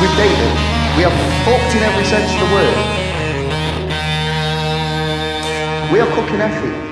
With David, we are fucked in every sense of the word. We are cook&effy.